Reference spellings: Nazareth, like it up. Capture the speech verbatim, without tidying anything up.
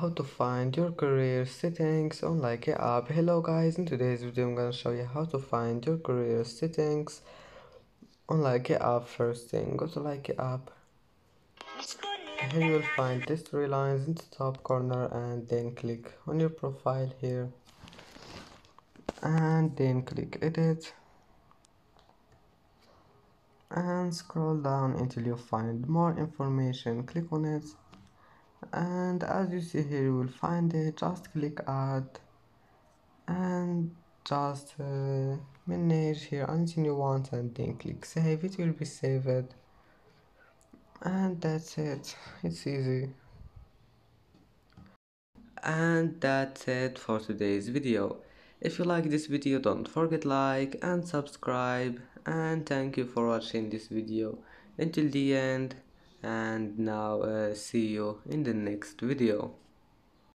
How to find your career settings on Like It Up. Hello guys, in today's video I'm gonna show you how to find your career settings on Like It Up. First thing, go to Like It Up. Here you will find these three lines in the top corner, and then click on your profile here and then click edit and scroll down until you find more information. Click on it, and as you see here you will find it. Just click add and just uh, manage here anything you want, and then click save. It will be saved, and that's it. It's easy. And that's it for today's video. If you like this video, don't forget like and subscribe, and thank you for watching this video until the end. And now uh, see you in the next video.